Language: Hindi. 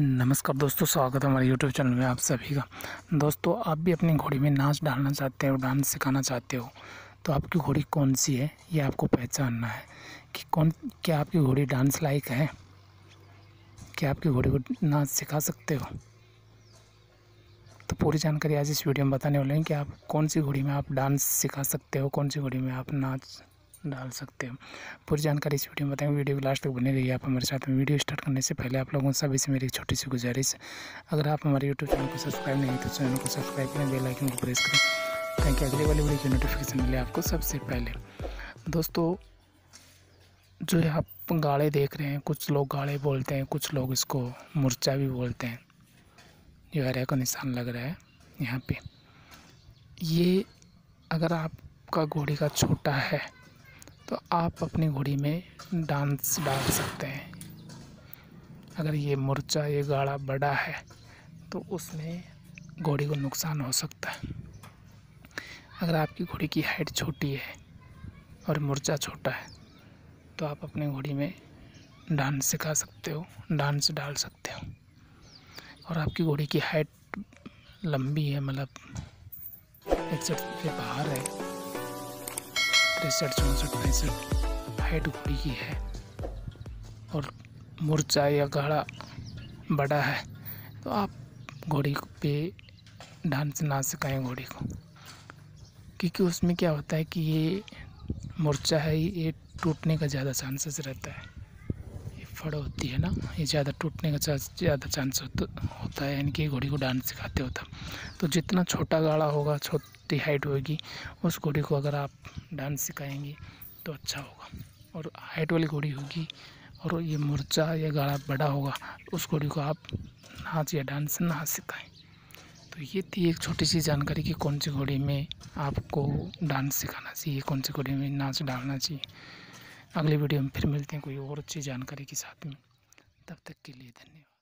नमस्कार दोस्तों, स्वागत है हमारे YouTube चैनल में आप सभी का। दोस्तों, आप भी अपनी घोड़ी में नाच डालना चाहते हो, डांस सिखाना चाहते हो, तो आपकी घोड़ी कौन सी है ये आपको पहचानना है कि क्या आपकी घोड़ी डांस लायक है, क्या आपकी घोड़ी को नाच सिखा सकते हो। तो पूरी जानकारी आज इस वीडियो में बताने वाले हैं कि आप कौन सी घोड़ी में आप डांस सिखा सकते हो, कौन सी घोड़ी में आप नाच डाल सकते हो। पूरी जानकारी इस वीडियो में बताएंगे, वीडियो लास्ट तक बने रहिए आप हमारे साथ में। वीडियो स्टार्ट करने से पहले आप लोगों सभी से मेरी एक छोटी सी गुजारिश, अगर आप हमारे यूट्यूब चैनल को सब्सक्राइब नहीं तो चैनल को सब्सक्राइब करें, बेल आइकन को प्रेस करें ताकि अगली वाली वीडियो की नोटिफिकेशन मिले आपको सबसे पहले। दोस्तों, जो है आप गाड़े देख रहे हैं, कुछ लोग गाड़े बोलते हैं, कुछ लोग इसको मुरचा भी बोलते हैं। ये हरे का निशान लग रहा है यहाँ पे। ये अगर आपका घोड़ी का छोटा है तो आप अपनी घोड़ी में डांस डाल सकते हैं। अगर ये मुरचा ये गाड़ा बड़ा है तो उसमें घोड़ी को नुकसान हो सकता है। अगर आपकी घोड़ी की हाइट छोटी है और मुरचा छोटा है तो आप अपनी घोड़ी में डांस सिखा सकते हो, डांस डाल सकते हो। और आपकी घोड़ी की हाइट लंबी है, मतलब 61 के बाहर है, 63, 64, 65 हाइट घोड़ी की है और मुरचा या गाड़ा बड़ा है तो आप घोड़ी पे डांस ना सिखाएं घोड़ी को, क्योंकि उसमें क्या होता है कि ये मुरचा है, ये टूटने का ज़्यादा चांसेस रहता है। ये फड़ होती है ना, ये ज़्यादा टूटने का ज़्यादा चांस होता है, यानी कि घोड़ी को डांस सिखाते होता। तो जितना छोटा गाड़ा होगा, छोटी हाइट होगी, उस घोड़ी को अगर आप डांस सिखाएंगे तो अच्छा होगा। और हाइट वाली घोड़ी होगी और ये मुरचा या गाड़ा बड़ा होगा, उस घोड़ी को आप नाच या डांस ना सिखाएँ। तो ये थी एक छोटी सी जानकारी कि कौन सी घोड़ी में आपको डांस सिखाना चाहिए, कौन सी घोड़ी में नाच डालना चाहिए। अगली वीडियो में फिर मिलते हैं कोई और अच्छी जानकारी के साथ में। तब तक के लिए धन्यवाद।